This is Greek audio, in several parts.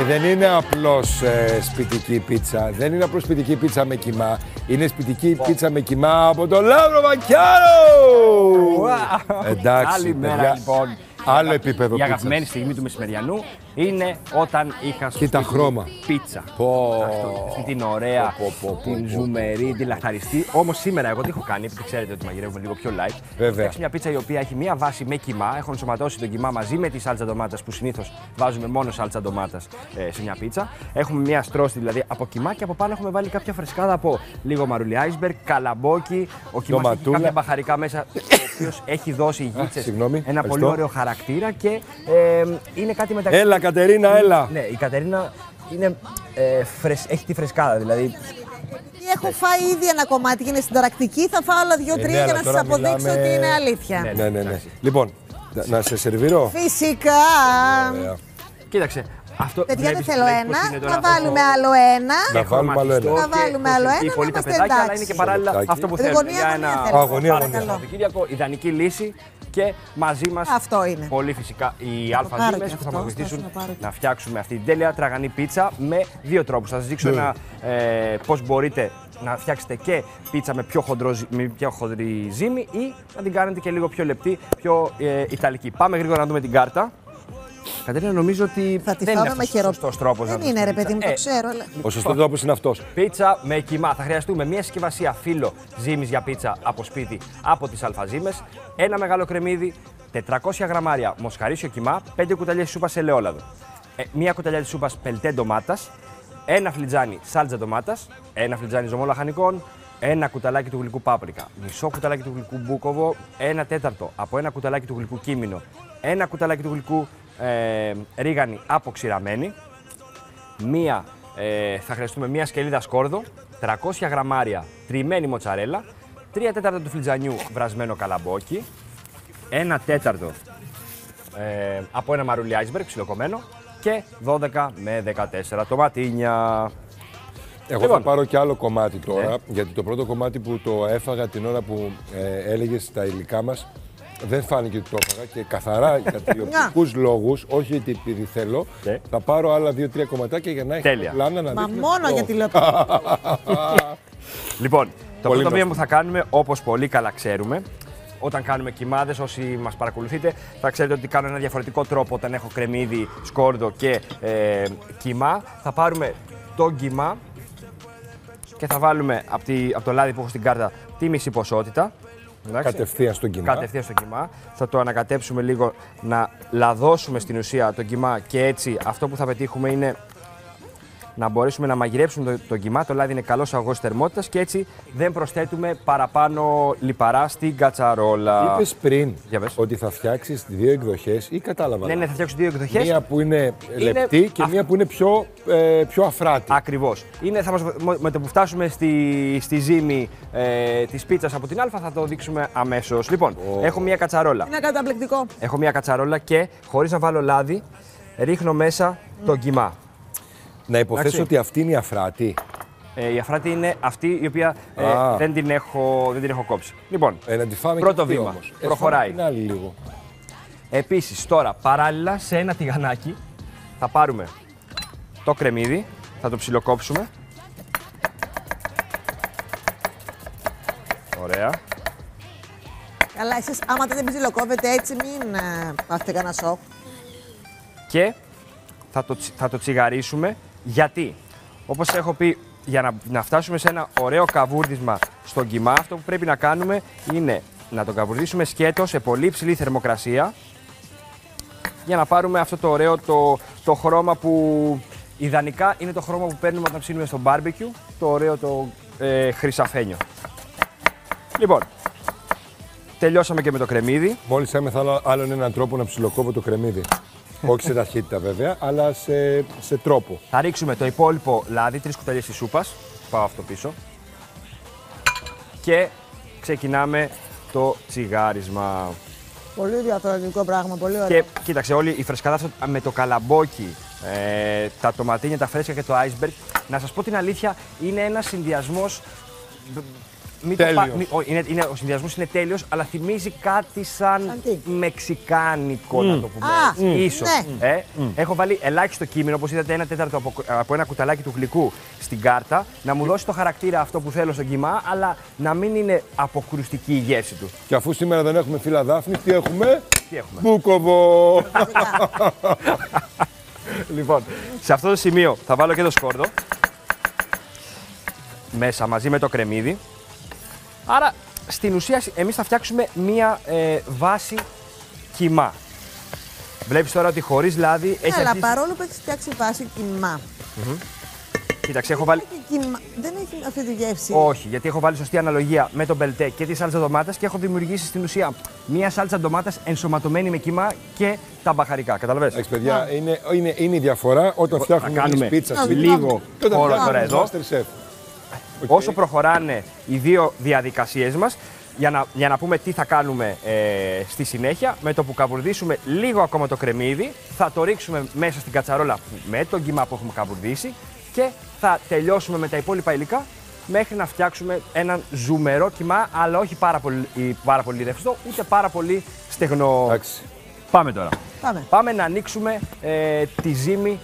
Και δεν είναι απλώς σπιτική πίτσα. Δεν είναι απλώς σπιτική πίτσα με κιμά. Είναι σπιτική πίτσα με κιμά από τον Λαύρο Βακιάρο! Εντάξει, άλλη μέρα, λοιπόν. Άλλο επίπεδο. Η αγαπημένη στιγμή του μεσημεριανού είναι όταν είχα σου πίτσα. Αυτή την ωραία, την ζουμερή, την λαχταριστή. Όμως σήμερα εγώ τι έχω κάνει, επειδή ξέρετε ότι μαγειρεύουμε λίγο πιο light. Βέβαια. Έχει μια πίτσα η οποία έχει μια βάση με κιμά. Έχω ενσωματώσει τον κιμά μαζί με τη σάλτσα ντομάτας που συνήθως βάζουμε μόνο σάλτσα ντομάτας σε μια πίτσα. Έχουμε μια στρώση δηλαδή από κιμά και από πάνω έχουμε βάλει κάποια φρεσκάδα από λίγο μαρούλι iceberg, καλαμπόκι. Ο κιμάς έχει κάποια μπαχαρικά μέσα, ο οποίος έχει δώσει οι γίτσες ένα πολύ ωραίο χαρακτήρα. Και είναι κάτι μεταξύ. Έλα, Κατερίνα, έλα! Ναι, η Κατερίνα είναι, έχει τη φρεσκάδα, δηλαδή. Έχω φάει ήδη ένα κομμάτι και είναι συνταρακτική. Θα φάω άλλα δύο-τρία για να σας αποδείξω ότι είναι αλήθεια. Ναι. Λοιπόν, να σε σερβίρω. Φυσικά! Ωραία. Κοίταξε. Παιδιά, δεν θέλω ένα. Να βάλουμε άλλο ένα. Να βάλουμε άλλο ένα. Πολύ τα παιδάκια, αλλά είναι και παράλληλα αυτό που θέλουμε. Αγωνία. Ιδανική λύση. Και μαζί μας πολύ φυσικά οι αλφαδίμες που θα μας βοηθήσουν να φτιάξουμε αυτή την τέλεια τραγανή πίτσα με δύο τρόπους. Θα σας δείξω πώς μπορείτε να φτιάξετε και πίτσα με πιο χοντρή ζύμη ή να την κάνετε και λίγο πιο λεπτή, πιο ιταλική. Πάμε γρήγορα να δούμε την κάρτα. Κατερίνα, νομίζω ότι δεν είναι αυτός ο σωστός τρόπος. Δεν είναι, ρε παιδί μου, το ξέρω. Αλλά... Ο σωστός τρόπος είναι αυτός. Πίτσα με κιμά. Θα χρειαστούμε μια συσκευασία φύλλο ζύμης για πίτσα από σπίτι από τις αλφαζύμες, ένα μεγάλο κρεμμύδι, 400 γραμμάρια μοσχαρίσιο κιμά, 5 κουταλιές σούπας ελαιόλαδο, μια κουταλιά της σούπας πελτέ ντομάτας, ένα φλιτζάνι σάλτζα ντομάτας, ένα φλιτζάνι ζωμό λαχανικών, ένα κουταλάκι του γλυκού πάπρικα, μισό κουταλάκι του γλυκού μπούκοβο, 1/4 από ένα κουταλάκι του γλυκού κίμινο, ένα κουταλάκι του γλυκού ρίγανη αποξηραμένη, θα χρειαστούμε μία σκελίδα σκόρδο, 300 γραμμάρια τριμμένη μοτσαρέλα, 3/4 του φλιτζανιού βρασμένο καλαμπόκι, 1/4 από ένα μαρούλι iceberg ψιλοκομμένο και 12 με 14 τοματίνια. Εγώ θα πάρω και άλλο κομμάτι τώρα, γιατί το πρώτο κομμάτι που το έφαγα την ώρα που έλεγες τα υλικά μας, δεν φάνηκε ότι το έφαγα και καθαρά για τριοπτικούς λόγους, όχι ότι επειδή θέλω, θα πάρω άλλα 2-3 κομματάκια για να έχω πλάνα να δείχνω. Μα μόνο για τηλεοπτική. Λοιπόν, το πρώτο βήμα που θα κάνουμε, όπως πολύ καλά ξέρουμε, όταν κάνουμε κιμάδες, όσοι μας παρακολουθείτε, θα ξέρετε ότι κάνω ένα διαφορετικό τρόπο όταν έχω κρεμμύδι, σκόρδο και κιμά. Θα πάρουμε τον κιμά και θα βάλουμε από το λάδι που έχω στην κάρτα τη μισή ποσότητα. Κατευθείαν στον κιμά. Θα το ανακατέψουμε λίγο να λαδώσουμε στην ουσία τον κιμά και έτσι αυτό που θα πετύχουμε είναι να μπορέσουμε να μαγειρέψουμε τον κιμά. Το λάδι είναι καλός αγωγός θερμότητας και έτσι δεν προσθέτουμε παραπάνω λιπαρά στην κατσαρόλα. Είπες πριν ότι θα φτιάξεις δύο εκδοχές ή κατάλαβα? Ναι, θα φτιάξω δύο εκδοχές. Μία που είναι λεπτή και μία που είναι πιο αφράτη. Ακριβώς. Με το που φτάσουμε στη ζύμη της πίτσας από την Α θα το δείξουμε αμέσως. Λοιπόν, έχω μία κατσαρόλα. Είναι καταπληκτικό. Έχω μία κατσαρόλα και χωρίς να βάλω λάδι ρίχνω μέσα τον κιμά. Να υποθέσω ότι αυτή είναι η αφράτη. Η αφράτη είναι αυτή η οποία δεν την έχω κόψει. Λοιπόν, πρώτο βήμα. Όμως. Προχωράει. Επίσης, τώρα παράλληλα σε ένα τηγανάκι θα πάρουμε το κρεμμύδι, θα το ψιλοκόψουμε. Ωραία. Καλά, εσείς άμα δεν ψιλοκόβετε έτσι, μην πάθετε κανένα σοκ. Και θα το τσιγαρίσουμε. Γιατί, όπως έχω πει, για να φτάσουμε σε ένα ωραίο καβούρδισμα στον κιμά, αυτό που πρέπει να κάνουμε είναι να το καβουρδίσουμε σκέτο σε πολύ υψηλή θερμοκρασία για να πάρουμε αυτό το ωραίο το χρώμα που ιδανικά είναι το χρώμα που παίρνουμε όταν ψήνουμε στο μπάρμπικιου, το ωραίο το χρυσαφένιο. Λοιπόν, τελειώσαμε και με το κρεμμύδι. Μόλις έμεθα άλλον έναν τρόπο να ψιλοκόβω το κρεμμύδι. Όχι σε ταχύτητα βέβαια, αλλά σε τρόπο. Θα ρίξουμε το υπόλοιπο λάδι, 3 κουταλιές της σούπας. Πάω αυτό πίσω. Και ξεκινάμε το τσιγάρισμα. Πολύ διαφορετικό πράγμα, πολύ ωραίο. Και κοίταξε, όλη η φρεσκάδα με το καλαμπόκι, τα τοματίνια, τα φρέσκα και το iceberg. Να σας πω την αλήθεια, είναι ένας συνδυασμός Ο συνδυασμός είναι τέλειος, αλλά θυμίζει κάτι σαν μεξικάνικο, να το πούμε. Ίσως. Έχω βάλει ελάχιστο κείμενο, όπως είδατε, 1/4 από ένα κουταλάκι του γλυκού στην κάρτα, να μου δώσει το χαρακτήρα αυτό που θέλω στον κιμά, αλλά να μην είναι αποκρουστική η γεύση του. Και αφού σήμερα δεν έχουμε φύλλα δάφνη, τι έχουμε? Μπούκοβο! Λοιπόν, σε αυτό το σημείο θα βάλω και το σκόρδο μέσα μαζί με το κρεμμύδι. Άρα, στην ουσία, εμείς θα φτιάξουμε μία βάση κιμά. Βλέπεις τώρα ότι χωρίς λάδι έχει αρχίσει... Αλλά παρόλο που έχεις φτιάξει βάση κιμά. Κοίταξε, έχω βάλει... Δεν έχει αυτή τη γεύση. Όχι, γιατί έχω βάλει σωστή αναλογία με τον πελτέ και τη σάλτσα ντομάτας και έχω δημιουργήσει στην ουσία μία σάλτσα ντομάτας ενσωματωμένη με κιμά και τα μπαχαρικά. Καταλαβαίνεις. Εντάξει, παιδιά, είναι η διαφορά όταν φτιάχνουμε την πίτσα. Λίγο χώρο τώρα εδώ. Όσο προχωράνε οι δύο διαδικασίες μας, για να πούμε τι θα κάνουμε στη συνέχεια, με το που καβουρδίσουμε λίγο ακόμα το κρεμμύδι, θα το ρίξουμε μέσα στην κατσαρόλα με τον κιμά που έχουμε καβουρδίσει και θα τελειώσουμε με τα υπόλοιπα υλικά μέχρι να φτιάξουμε έναν ζουμερό κιμά, αλλά όχι πάρα πολύ ρευστό, ούτε πάρα πολύ στεγνό. Εντάξει. Πάμε τώρα. Πάμε να ανοίξουμε τη ζύμη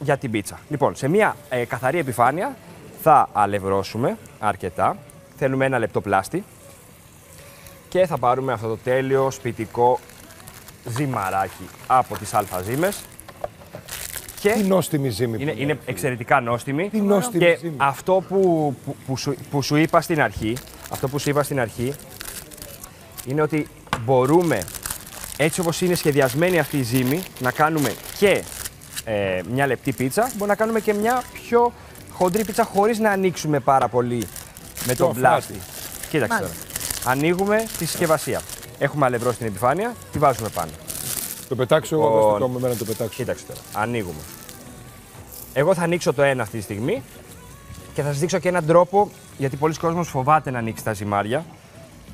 για την πίτσα. Λοιπόν, σε μια καθαρή επιφάνεια θα αλευρώσουμε αρκετά, θέλουμε 1 λεπτό πλάστη και θα πάρουμε αυτό το τέλειο σπιτικό ζυμαράκι από τις αλφαζύμες. Τι νόστιμη ζύμη. Είναι εξαιρετικά νόστιμη. Τι νόστιμη και ζύμη. Αυτό που σου είπα στην αρχή, είναι ότι μπορούμε, έτσι όπως είναι σχεδιασμένη αυτή η ζύμη, να κάνουμε και μια λεπτή πίτσα, μπορούμε να κάνουμε και μια πιο χοντρή πίτσα χωρίς να ανοίξουμε πάρα πολύ με τον πλάστη. Κοίταξε τώρα. Ανοίγουμε τη συσκευασία. Έχουμε αλευρό στην επιφάνεια, τη βάζουμε πάνω. Το πετάξω εγώ, δώστε το με μένα το πετάξω. Κοίταξε τώρα. Ανοίγουμε. Εγώ θα ανοίξω το ένα αυτή τη στιγμή και θα σας δείξω και έναν τρόπο, γιατί πολλοί κόσμος φοβάται να ανοίξει τα ζυμάρια.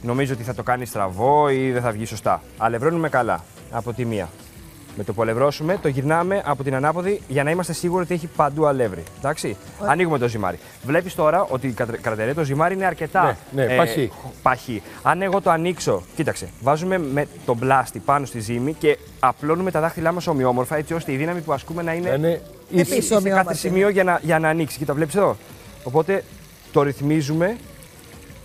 Νομίζω ότι θα το κάνει στραβό ή δεν θα βγει σωστά. Αλευρώνουμε καλά από τη μία. Με το που αλευρώσουμε, το γυρνάμε από την ανάποδη για να είμαστε σίγουροι ότι έχει παντού αλεύρι. Εντάξει. Ανοίγουμε το ζυμάρι. Βλέπεις τώρα ότι κρατερέ το ζυμάρι είναι αρκετά παχύ. Αν εγώ το ανοίξω, κοίταξε, βάζουμε με τον πλάστη πάνω στη ζύμη και απλώνουμε τα δάχτυλά μας ομοιόμορφα, έτσι ώστε η δύναμη που ασκούμε να είναι ίσως σε κάθε σημείο για να ανοίξει. Κοίτα, βλέπεις εδώ. Οπότε το ρυθμίζουμε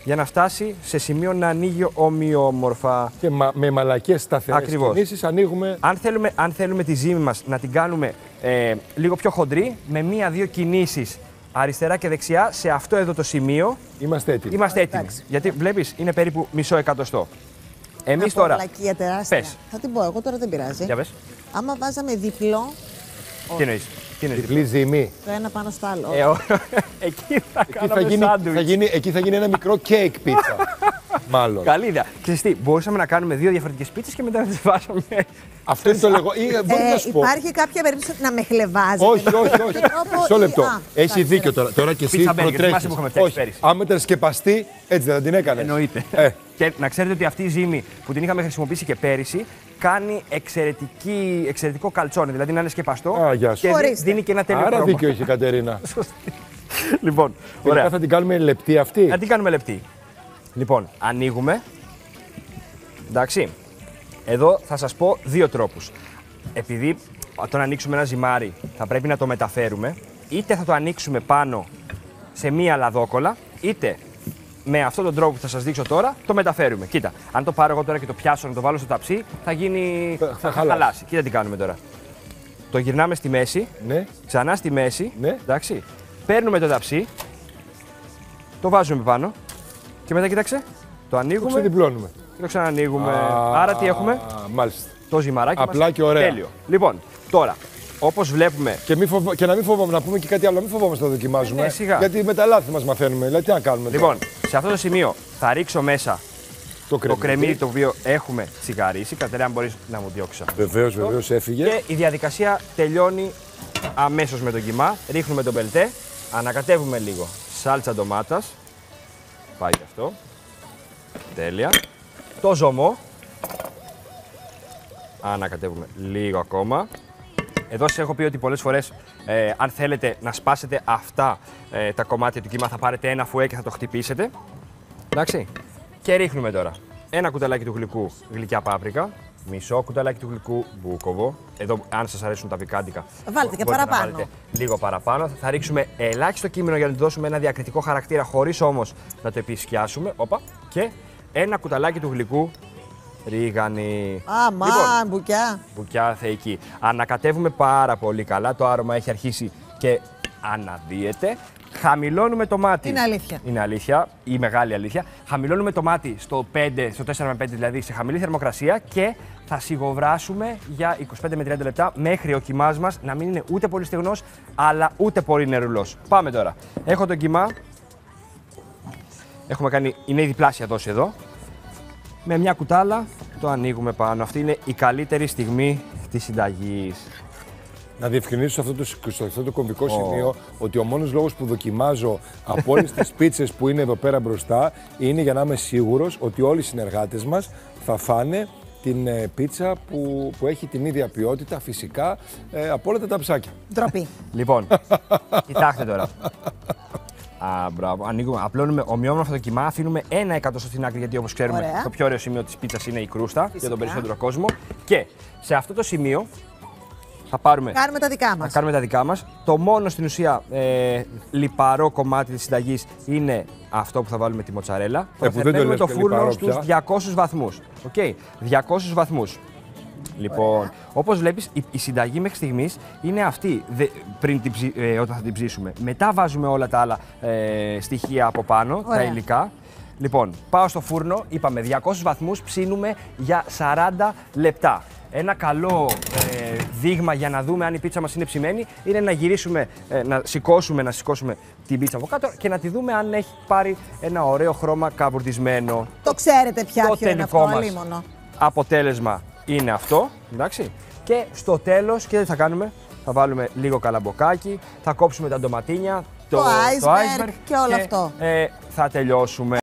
για να φτάσει σε σημείο να ανοίγει ομοιόμορφα. Και με μαλακές σταθερές κινήσεις ανοίγουμε... Αν θέλουμε τη ζύμη μας να την κάνουμε λίγο πιο χοντρή, με 1-2 κινήσεις αριστερά και δεξιά, σε αυτό εδώ το σημείο... Είμαστε έτοιμοι. Γιατί βλέπεις, είναι περίπου μισό εκατοστό. Εμείς τώρα... Μαλακία τεράστια. Πες. Θα την πω, εγώ τώρα δεν πειράζει. Για πες. Άμα βάζαμε διπλό... Τι εννοείς? Διπλή ζύμη. Το ένα πάνω στο άλλο. Εκεί θα γίνει ένα μικρό κέικ πίτσα. Μάλλον. Καλή ιδέα. Ξέρεις τι, μπορούσαμε να κάνουμε 2 διαφορετικές πίτσες και μετά να τις βάζαμε. Αυτό είναι το λεγόμενο. Υπάρχει κάποια περίπτωση να με χλεβάζει? Όχι. Μισό λεπτό. Έχει δίκιο τώρα. Τώρα και εσύ προτρέχεις. Αν μετασκεπαστεί, έτσι δεν την έκανε? Εννοείται. Και να ξέρετε ότι αυτή η ζύμη που την είχαμε χρησιμοποιήσει και πέρυσι κάνει εξαιρετικό καλτσόνι. Δηλαδή να είναι σκεπαστό και δίνει και ένα τέλειο χρώμα. Άρα δίκιο είχε η Κατερίνα. Λοιπόν, ωραία. Θα την κάνουμε λεπτή αυτή. Θα την κάνουμε λεπτή. Λοιπόν, ανοίγουμε. Εντάξει. Εδώ θα σας πω 2 τρόπους. Επειδή όταν ανοίξουμε ένα ζυμάρι θα πρέπει να το μεταφέρουμε, είτε θα το ανοίξουμε πάνω σε μία λαδόκολλα, είτε με αυτόν τον τρόπο που θα σας δείξω τώρα, το μεταφέρουμε. Κοίτα, αν το πάρω εγώ τώρα και το πιάσω να το βάλω στο ταψί, θα γίνει... θα χαλάσει. Κοίτα τι κάνουμε τώρα. Το γυρνάμε στη μέση, ξανά στη μέση, εντάξει. Παίρνουμε το ταψί, το βάζουμε πάνω και μετά κοίταξε, το ανοίγουμε. Το ξεδιπλώνουμε. Και το ξανανοίγουμε. Άρα τι έχουμε? Μάλιστα. Το ζυμαράκι. Απλά μας, και ωραία. Τέλειο. Λοιπόν, τώρα... Όπως βλέπουμε. Και να μην φοβόμαστε, να πούμε και κάτι άλλο, να μην φοβόμαστε να το δοκιμάζουμε. Σιγά. Γιατί με τα λάθη μας μαθαίνουμε. Δηλαδή, τι να κάνουμε. Λοιπόν, σε αυτό το σημείο θα ρίξω μέσα το κρεμμύδι το οποίο έχουμε τσιγαρίσει. Κατερίνα, αν μπορείς να μου διώξεις. Βεβαίως, έφυγε. Και η διαδικασία τελειώνει αμέσως με τον κιμά. Ρίχνουμε τον πελτέ, ανακατεύουμε λίγο σάλτσα ντομάτας. Πάει και αυτό. Τέλεια. Το ζωμό. Ανακατεύουμε λίγο ακόμα. Εδώ σας έχω πει ότι πολλές φορές, αν θέλετε να σπάσετε αυτά τα κομμάτια του κύμα, θα πάρετε ένα φουέ και θα το χτυπήσετε. Εντάξει. Και ρίχνουμε τώρα ένα κουταλάκι του γλυκού γλυκιά πάπρικα, μισό κουταλάκι του γλυκού μπούκοβο. Εδώ, αν σας αρέσουν τα πικάντικα, βάλτε και παραπάνω. Βάλετε λίγο παραπάνω. Θα ρίξουμε ελάχιστο κείμενο για να του δώσουμε ένα διακριτικό χαρακτήρα, χωρίς όμως να το επισκιάσουμε. Οπα. Και ένα κουταλάκι του γλυκού ρίγανη. Αμάν, λοιπόν, μπουκιά. Μπουκιά θεϊκή. Ανακατεύουμε πάρα πολύ καλά. Το άρωμα έχει αρχίσει και αναδύεται. Χαμηλώνουμε το μάτι. Είναι αλήθεια. Είναι αλήθεια, η μεγάλη αλήθεια. Χαμηλώνουμε το μάτι στο 5, στο 4 με 5, δηλαδή σε χαμηλή θερμοκρασία, και θα σιγοβράσουμε για 25 με 30 λεπτά μέχρι ο κιμάς μας να μην είναι ούτε πολύ στεγνός, αλλά ούτε πολύ νερουλός. Πάμε τώρα. Έχω τον κιμά. Έχουμε κάνει, είναι η διπλάσια δόση εδώ. Με μια κουτάλα το ανοίγουμε πάνω. Αυτή είναι η καλύτερη στιγμή της συνταγής. Να διευκρινίσω αυτό το κομβικό σημείο, ότι ο μόνος λόγος που δοκιμάζω από όλες τις πίτσες που είναι εδώ πέρα μπροστά είναι για να είμαι σίγουρος ότι όλοι οι συνεργάτες μας θα φάνε την πίτσα που έχει την ίδια ποιότητα, φυσικά, από όλα τα ταψάκια. Ντροπή. Λοιπόν, κοιτάξτε τώρα. Μπράβο. Ανοίγουμε, απλώνουμε ομοιόμορφα το κιμά, αφήνουμε ένα εκατοστό στην άκρη, γιατί όπως ξέρουμε, ωραία, το πιο ωραίο σημείο της πίτσας είναι η κρούστα, φυσικά, για τον περισσότερο κόσμο. Και σε αυτό το σημείο θα πάρουμε, κάνουμε τα δικά μας. Το μόνο στην ουσία λιπαρό κομμάτι της συνταγής είναι αυτό που θα βάλουμε τη μοτσαρέλα. Θα παίρνουμε το φούρνο στους 200 βαθμούς. Okay. 200 βαθμούς. Λοιπόν, ωραία, όπως βλέπεις, η συνταγή μέχρι στιγμής είναι αυτή, πριν όταν θα την ψήσουμε. Μετά βάζουμε όλα τα άλλα στοιχεία από πάνω, ωραία, τα υλικά. Λοιπόν, πάω στο φούρνο, είπαμε 200 βαθμούς, ψήνουμε για 40 λεπτά. Ένα καλό δείγμα για να δούμε αν η πίτσα μας είναι ψημένη είναι να γυρίσουμε, να σηκώσουμε την πίτσα από κάτω και να τη δούμε αν έχει πάρει ένα ωραίο χρώμα καβουρδισμένο. Το ξέρετε πια ποιο είναι αυτό, αλίμονο. Αποτέλεσμα είναι αυτό, εντάξει. Και στο τέλος, και τι θα κάνουμε, θα βάλουμε λίγο καλαμποκάκι, θα κόψουμε τα ντοματίνια, το iceberg και όλο αυτό. Θα τελειώσουμε.